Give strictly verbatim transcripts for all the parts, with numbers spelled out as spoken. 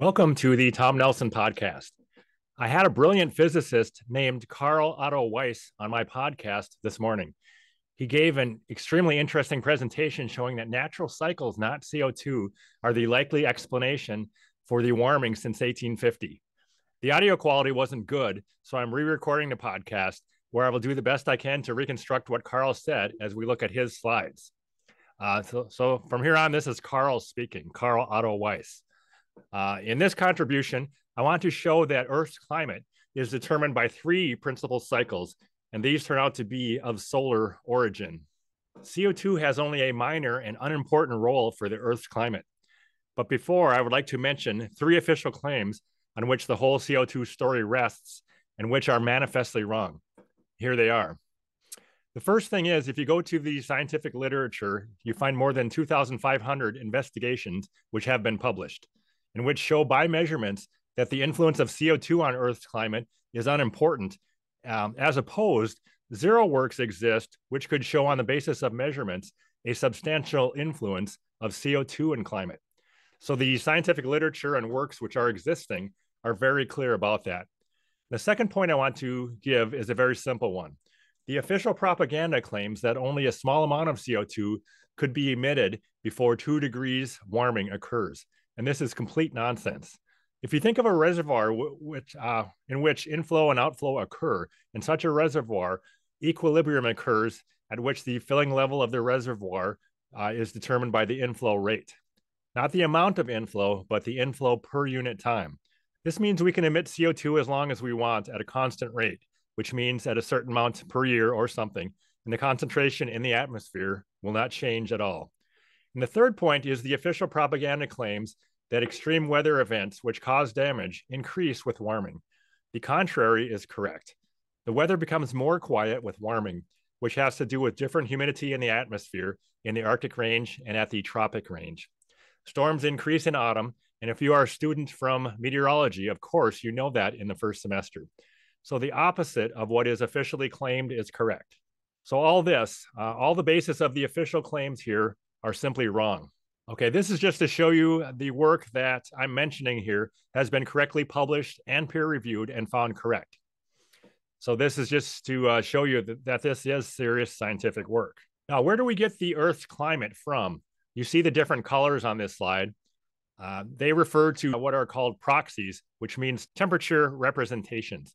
Welcome to the Tom Nelson podcast. I had a brilliant physicist named Carl Otto Weiss on my podcast this morning. He gave an extremely interesting presentation showing that natural cycles, not C O two, are the likely explanation for the warming since eighteen fifty. The audio quality wasn't good, so I'm re-recording the podcast where I will do the best I can to reconstruct what Carl said as we look at his slides. Uh, so, so from here on, this is Carl speaking, Carl Otto Weiss. Uh, in this contribution, I want to show that Earth's climate is determined by three principal cycles, and these turn out to be of solar origin. C O two has only a minor and unimportant role for the Earth's climate. But before, I would like to mention three official claims on which the whole C O two story rests and which are manifestly wrong. Here they are. The first thing is, if you go to the scientific literature, you find more than two thousand five hundred investigations which have been published, and which show by measurements that the influence of C O two on Earth's climate is unimportant. Um, as opposed, zero works exist which could show on the basis of measurements a substantial influence of C O two in climate. So the scientific literature and works which are existing are very clear about that. The second point I want to give is a very simple one. The official propaganda claims that only a small amount of C O two could be emitted before two degrees warming occurs. And this is complete nonsense. If you think of a reservoir which, uh, in which inflow and outflow occur, in such a reservoir, equilibrium occurs at which the filling level of the reservoir uh, is determined by the inflow rate. Not the amount of inflow, but the inflow per unit time. This means we can emit C O two as long as we want at a constant rate, which means at a certain amount per year or something, and the concentration in the atmosphere will not change at all. And the third point is the official propaganda claims that extreme weather events which cause damage increase with warming. The contrary is correct. The weather becomes more quiet with warming, which has to do with different humidity in the atmosphere in the Arctic range and at the tropic range. Storms increase in autumn, and if you are a student from meteorology, of course, you know that in the first semester. So the opposite of what is officially claimed is correct. So all this, uh, all the basis of the official claims here are simply wrong. Okay, this is just to show you the work that I'm mentioning here has been correctly published and peer-reviewed and found correct. So this is just to uh, show you that, that this is serious scientific work. Now, where do we get the Earth's climate from? You see the different colors on this slide. Uh, they refer to what are called proxies, which means temperature representations.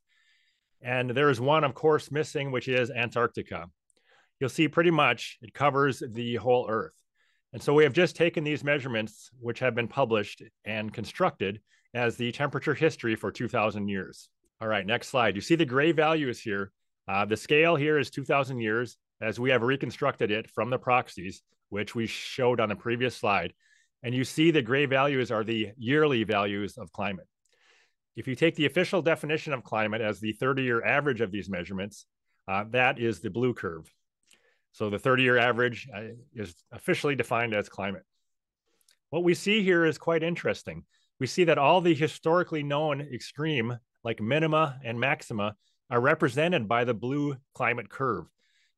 And there is one, of course, missing, which is Antarctica. You'll see pretty much it covers the whole Earth. And so we have just taken these measurements, which have been published and constructed as the temperature history for two thousand years. All right, next slide. You see the gray values here. Uh, the scale here is two thousand years, as we have reconstructed it from the proxies, which we showed on the previous slide. And you see the gray values are the yearly values of climate. If you take the official definition of climate as the thirty-year average of these measurements, uh, that is the blue curve. So the thirty-year average is officially defined as climate. What we see here is quite interesting. We see that all the historically known extreme, like minima and maxima, are represented by the blue climate curve.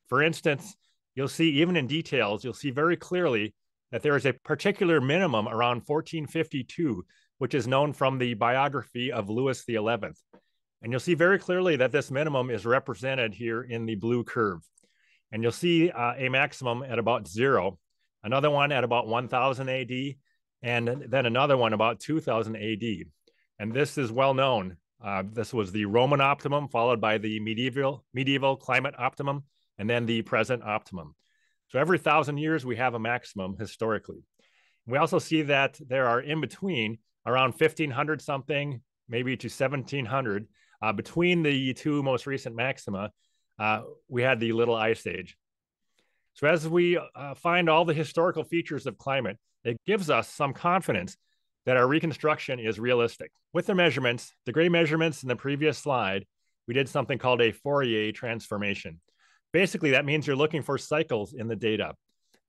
For instance, you'll see even in details, you'll see very clearly that there is a particular minimum around fourteen fifty-two, which is known from the biography of Louis the eleventh. And you'll see very clearly that this minimum is represented here in the blue curve. And you'll see uh, a maximum at about zero, another one at about one thousand A D, and then another one about two thousand A D. And this is well known. Uh, this was the Roman optimum, followed by the medieval, medieval climate optimum, and then the present optimum. So every thousand years, we have a maximum historically. We also see that there are in between around fifteen hundred something, maybe to seventeen hundred, uh, between the two most recent maxima. Uh, we had the Little Ice Age. So as we uh, find all the historical features of climate, it gives us some confidence that our reconstruction is realistic. With the measurements, the gray measurements in the previous slide, we did something called a Fourier transformation. Basically, that means you're looking for cycles in the data.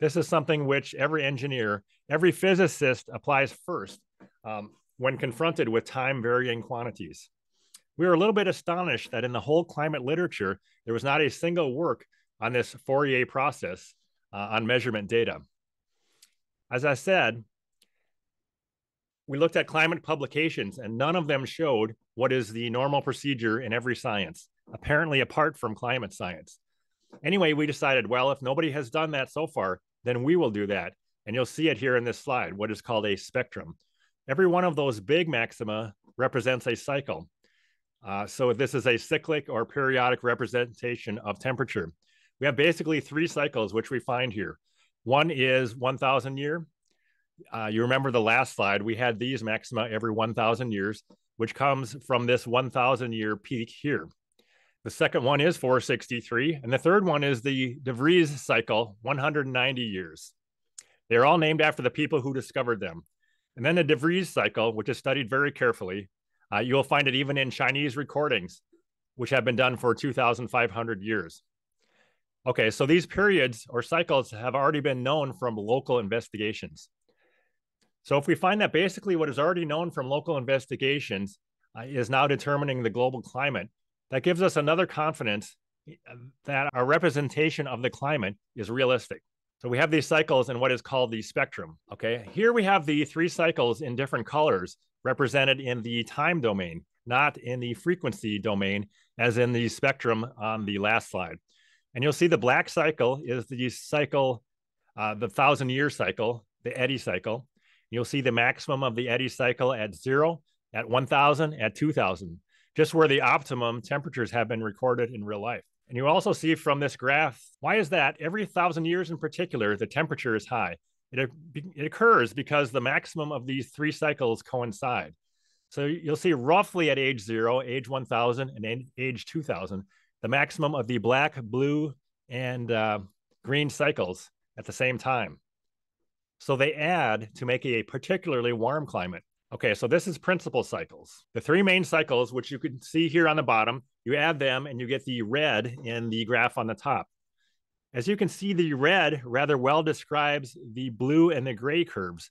This is something which every engineer, every physicist applies first um, when confronted with time-varying quantities. We were a little bit astonished that in the whole climate literature, there was not a single work on this Fourier process uh, on measurement data. As I said, we looked at climate publications, and none of them showed what is the normal procedure in every science, apparently apart from climate science. Anyway, we decided, well, if nobody has done that so far, then we will do that. And you'll see it here in this slide, what is called a spectrum. Every one of those big maxima represents a cycle. Uh, so this is a cyclic or periodic representation of temperature. We have basically three cycles, which we find here. One is one thousand year. Uh, you remember the last slide, we had these maxima every one thousand years, which comes from this one thousand year peak here. The second one is four sixty-three, and the third one is the DeVries cycle, one hundred ninety years. They're all named after the people who discovered them. And then the DeVries cycle, which is studied very carefully, uh, you'll find it even in Chinese recordings, which have been done for two thousand five hundred years. Okay, so these periods or cycles have already been known from local investigations. So if we find that basically what is already known from local investigations uh, is now determining the global climate, that gives us another confidence that our representation of the climate is realistic. So we have these cycles in what is called the spectrum, okay? Here we have the three cycles in different colors represented in the time domain, not in the frequency domain, as in the spectrum on the last slide. And you'll see the black cycle is the cycle, uh, the thousand year cycle, the Eddy cycle. You'll see the maximum of the Eddy cycle at zero, at one thousand, at two thousand, just where the optimum temperatures have been recorded in real life. And you also see from this graph, why is that? Every thousand years in particular, the temperature is high. It, it occurs because the maximum of these three cycles coincide. So you'll see roughly at age zero, age one thousand, and age two thousand, the maximum of the black, blue, and uh, green cycles at the same time. So they add to make a particularly warm climate. Okay, so this is principal cycles. The three main cycles, which you can see here on the bottom, you add them and you get the red in the graph on the top. As you can see, the red rather well describes the blue and the gray curves.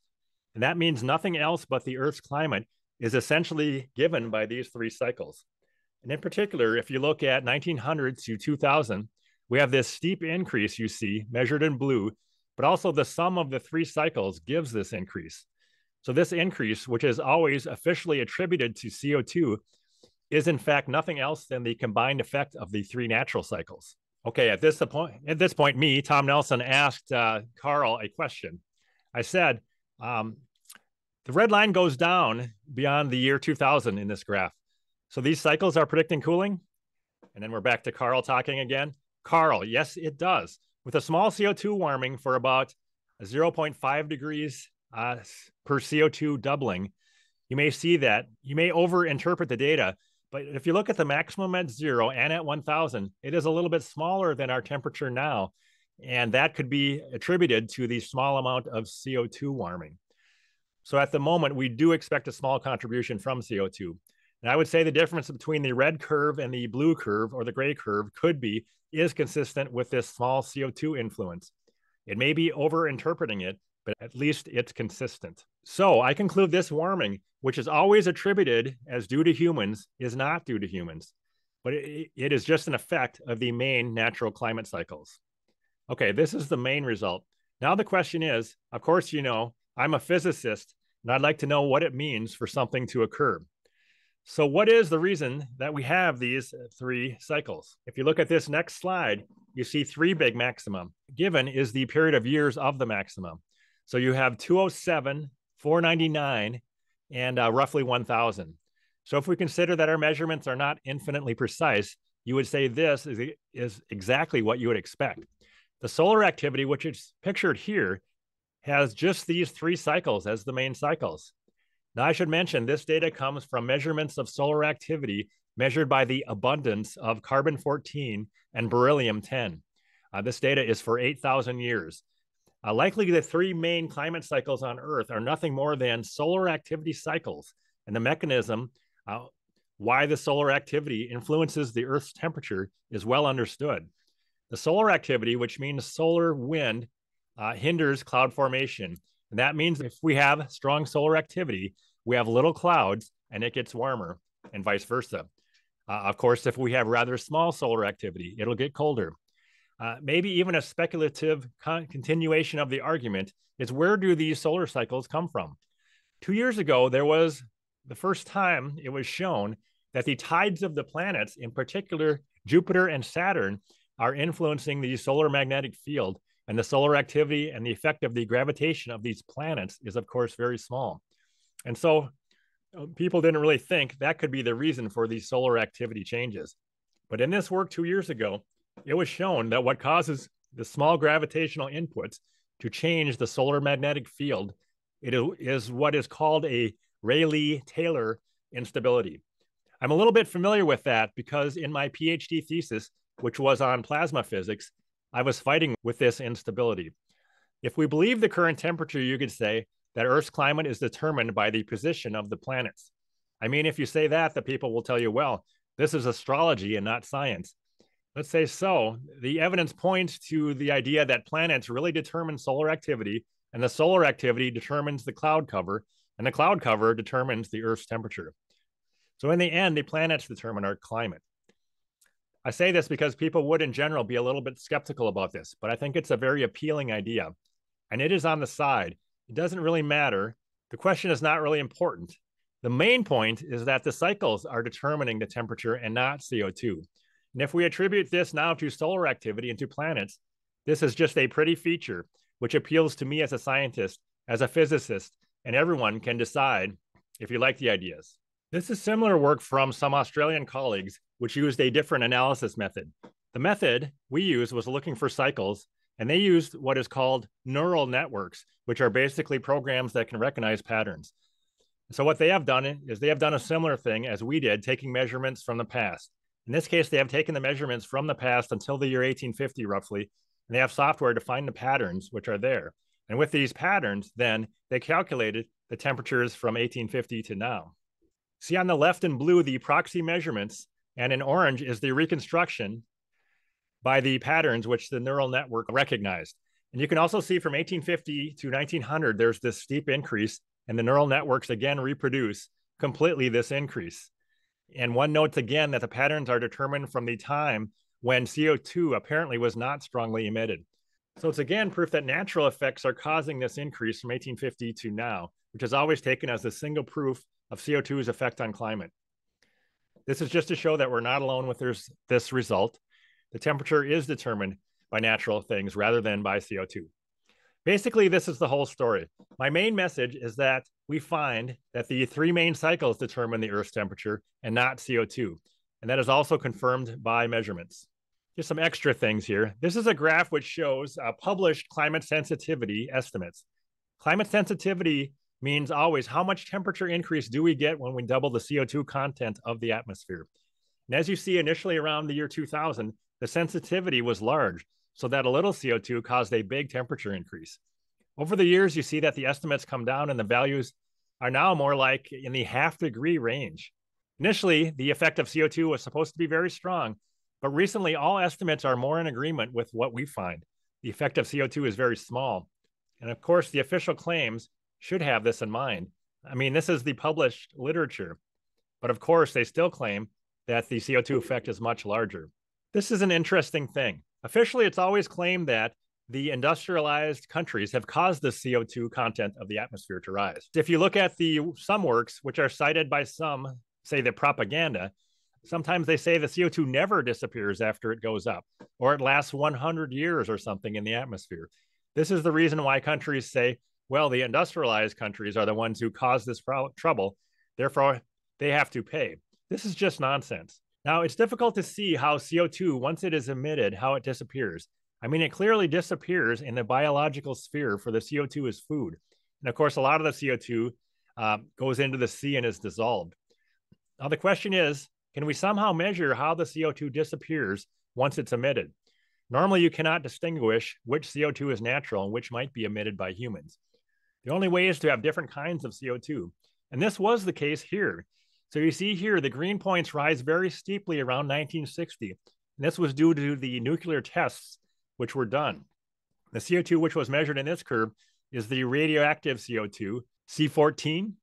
And that means nothing else but the Earth's climate is essentially given by these three cycles. And in particular, if you look at nineteen hundred to two thousand, we have this steep increase you see measured in blue, but also the sum of the three cycles gives this increase. So this increase, which is always officially attributed to C O two, is in fact nothing else than the combined effect of the three natural cycles. Okay, at this point, at this point me, Tom Nelson, asked uh, Carl a question. I said, um, the red line goes down beyond the year two thousand in this graph. So these cycles are predicting cooling? And then we're back to Carl talking again. Carl, yes, it does. With a small C O two warming for about zero point five degrees uh, per C O two doubling, you may see that, you may overinterpret the data, but if you look at the maximum at zero and at one thousand, it is a little bit smaller than our temperature now. And that could be attributed to the small amount of C O two warming. So at the moment, we do expect a small contribution from C O two. And I would say the difference between the red curve and the blue curve or the gray curve could be, is consistent with this small C O two influence. It may be overinterpreting it, but at least it's consistent. So I conclude this warming, which is always attributed as due to humans, is not due to humans, but it, it is just an effect of the main natural climate cycles. Okay, this is the main result. Now the question is, of course, you know, I'm a physicist and I'd like to know what it means for something to occur. So what is the reason that we have these three cycles? If you look at this next slide, you see three big maxima. Given is the period of years of the maximum. So you have two oh seven, four ninety-nine, and uh, roughly one thousand. So if we consider that our measurements are not infinitely precise, you would say this is, is exactly what you would expect. The solar activity, which is pictured here, has just these three cycles as the main cycles. Now, I should mention this data comes from measurements of solar activity measured by the abundance of carbon fourteen and beryllium ten. Uh, this data is for eight thousand years. Uh, likely the three main climate cycles on Earth are nothing more than solar activity cycles, and the mechanism uh, why the solar activity influences the Earth's temperature is well understood. The solar activity, which means solar wind, uh, hinders cloud formation. And that means if we have strong solar activity, we have little clouds and it gets warmer and vice versa. Uh, of course, if we have rather small solar activity, it'll get colder. Uh, maybe even a speculative con continuation of the argument is, where do these solar cycles come from? Two years ago, there was the first time it was shown that the tides of the planets, in particular Jupiter and Saturn, are influencing the solar magnetic field, and the solar activity and the effect of the gravitation of these planets is, of course, very small. And so people didn't really think that could be the reason for these solar activity changes. But in this work two years ago, it was shown that what causes the small gravitational inputs to change the solar magnetic field, it is what is called a Rayleigh-Taylor instability. I'm a little bit familiar with that because in my PhD thesis, which was on plasma physics, I was fighting with this instability. If we believe the current temperature, you could say that Earth's climate is determined by the position of the planets. I mean, if you say that, the people will tell you, well, this is astrology and not science. Let's say so. The evidence points to the idea that planets really determine solar activity, and the solar activity determines the cloud cover, and the cloud cover determines the Earth's temperature. So in the end, the planets determine our climate. I say this because people would in general be a little bit skeptical about this, but I think it's a very appealing idea, and it is on the side. It doesn't really matter. The question is not really important. The main point is that the cycles are determining the temperature and not C O two. And if we attribute this now to solar activity and to planets, this is just a pretty feature which appeals to me as a scientist, as a physicist, and everyone can decide if you like the ideas. This is similar work from some Australian colleagues, which used a different analysis method. The method we used was looking for cycles, and they used what is called neural networks, which are basically programs that can recognize patterns. So what they have done is they have done a similar thing as we did, taking measurements from the past. In this case, they have taken the measurements from the past until the year eighteen fifty roughly, and they have software to find the patterns which are there. And with these patterns, then they calculated the temperatures from eighteen fifty to now. See on the left in blue, the proxy measurements, and in orange is the reconstruction by the patterns which the neural network recognized. And you can also see from eighteen fifty to nineteen hundred, there's this steep increase, and the neural networks again reproduce completely this increase. And one notes again that the patterns are determined from the time when C O two apparently was not strongly emitted. So it's again proof that natural effects are causing this increase from eighteen fifty to now, which is always taken as the single proof of C O two's effect on climate. This is just to show that we're not alone with this, this result. The temperature is determined by natural things rather than by C O two. Basically, this is the whole story. My main message is that we find that the three main cycles determine the Earth's temperature and not C O two. And that is also confirmed by measurements. Just some extra things here. This is a graph which shows uh, published climate sensitivity estimates. Climate sensitivity means always how much temperature increase do we get when we double the C O two content of the atmosphere. And as you see, initially around the year two thousand, the sensitivity was large, so that a little C O two caused a big temperature increase. Over the years, you see that the estimates come down and the values are now more like in the half degree range. Initially, the effect of C O two was supposed to be very strong, but recently all estimates are more in agreement with what we find. The effect of C O two is very small. And of course, the official claims should have this in mind. I mean, this is the published literature, but of course they still claim that the C O two effect is much larger. This is an interesting thing. Officially, it's always claimed that the industrialized countries have caused the C O two content of the atmosphere to rise. If you look at the some works, which are cited by some, say the propaganda, sometimes they say the C O two never disappears after it goes up, or it lasts one hundred years or something in the atmosphere. This is the reason why countries say, well, the industrialized countries are the ones who caused this trouble, therefore they have to pay. This is just nonsense. Now, it's difficult to see how C O two, once it is emitted, how it disappears. I mean, it clearly disappears in the biological sphere, for the C O two is food. And of course, a lot of the C O two uh, goes into the sea and is dissolved. Now, the question is, can we somehow measure how the C O two disappears once it's emitted? Normally, you cannot distinguish which C O two is natural and which might be emitted by humans. The only way is to have different kinds of C O two. And this was the case here. So you see here, the green points rise very steeply around nineteen sixty. And this was due to the nuclear tests which were done. The C O two which was measured in this curve is the radioactive C O two, C fourteen.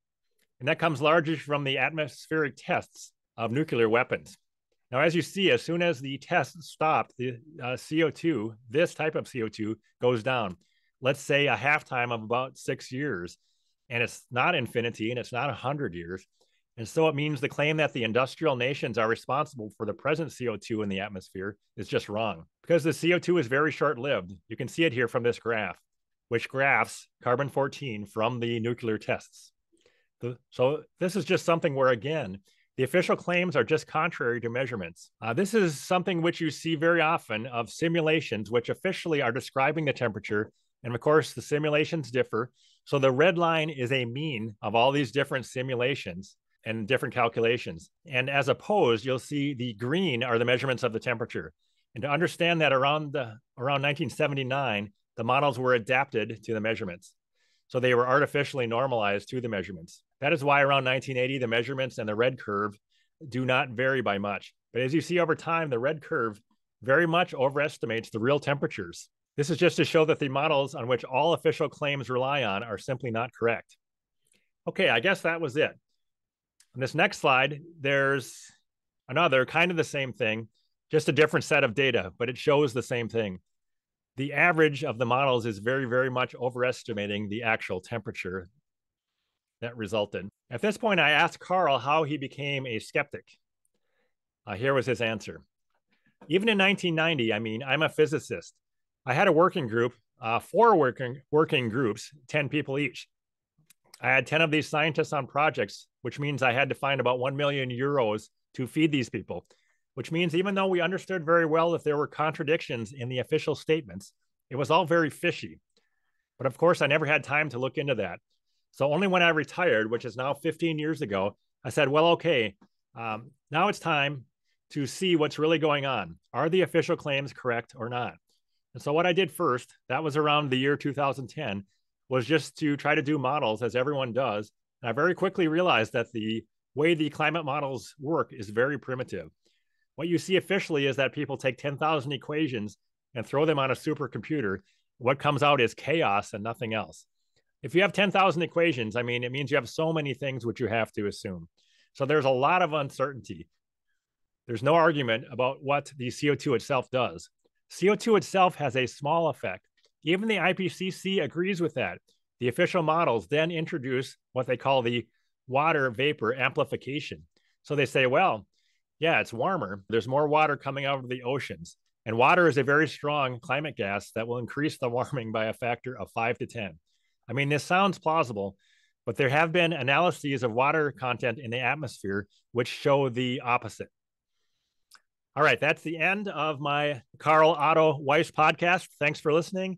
And that comes largely from the atmospheric tests of nuclear weapons. Now, as you see, as soon as the tests stopped, the uh, C O two, this type of C O two, goes down. Let's say a half time of about six years. and it's not infinity, and it's not one hundred years. And so it means the claim that the industrial nations are responsible for the present C O two in the atmosphere is just wrong, because the C O two is very short-lived. You can see it here from this graph, which graphs carbon fourteen from the nuclear tests. So this is just something where, again, the official claims are just contrary to measurements. Uh, this is something which you see very often of simulations, which officially are describing the temperature. And of course, the simulations differ. So the red line is a mean of all these different simulations and different calculations. And as opposed, you'll see the green are the measurements of the temperature. And to understand that, around, the, around nineteen seventy-nine, the models were adapted to the measurements. So they were artificially normalized to the measurements. That is why around nineteen eighty, the measurements and the red curve do not vary by much. But as you see over time, the red curve very much overestimates the real temperatures. This is just to show that the models on which all official claims rely on are simply not correct. Okay, I guess that was it. On this next slide, there's another kind of the same thing, just a different set of data, but it shows the same thing. The average of the models is very, very much overestimating the actual temperature that resulted. At this point, I asked Carl how he became a skeptic. Uh, here was his answer. Even in nineteen ninety, I mean, I'm a physicist. I had a working group, uh, four working, working groups, ten people each. I had ten of these scientists on projects, which means I had to find about one million euros to feed these people, which means even though we understood very well that there were contradictions in the official statements, it was all very fishy. But of course, I never had time to look into that. So only when I retired, which is now fifteen years ago, I said, well, okay, um, now it's time to see what's really going on. Are the official claims correct or not? And so what I did first, that was around the year two thousand ten, was just to try to do models as everyone does. And I very quickly realized that the way the climate models work is very primitive. What you see officially is that people take ten thousand equations and throw them on a supercomputer. What comes out is chaos and nothing else. If you have ten thousand equations, I mean, it means you have so many things which you have to assume. So there's a lot of uncertainty. There's no argument about what the C O two itself does. C O two itself has a small effect. Even the I P C C agrees with that. The official models then introduce what they call the water vapor amplification. So they say, well, yeah, it's warmer. There's more water coming out of the oceans. And water is a very strong climate gas that will increase the warming by a factor of five to ten. I mean, this sounds plausible, but there have been analyses of water content in the atmosphere which show the opposite. All right, that's the end of my Carl Otto Weiss podcast. Thanks for listening,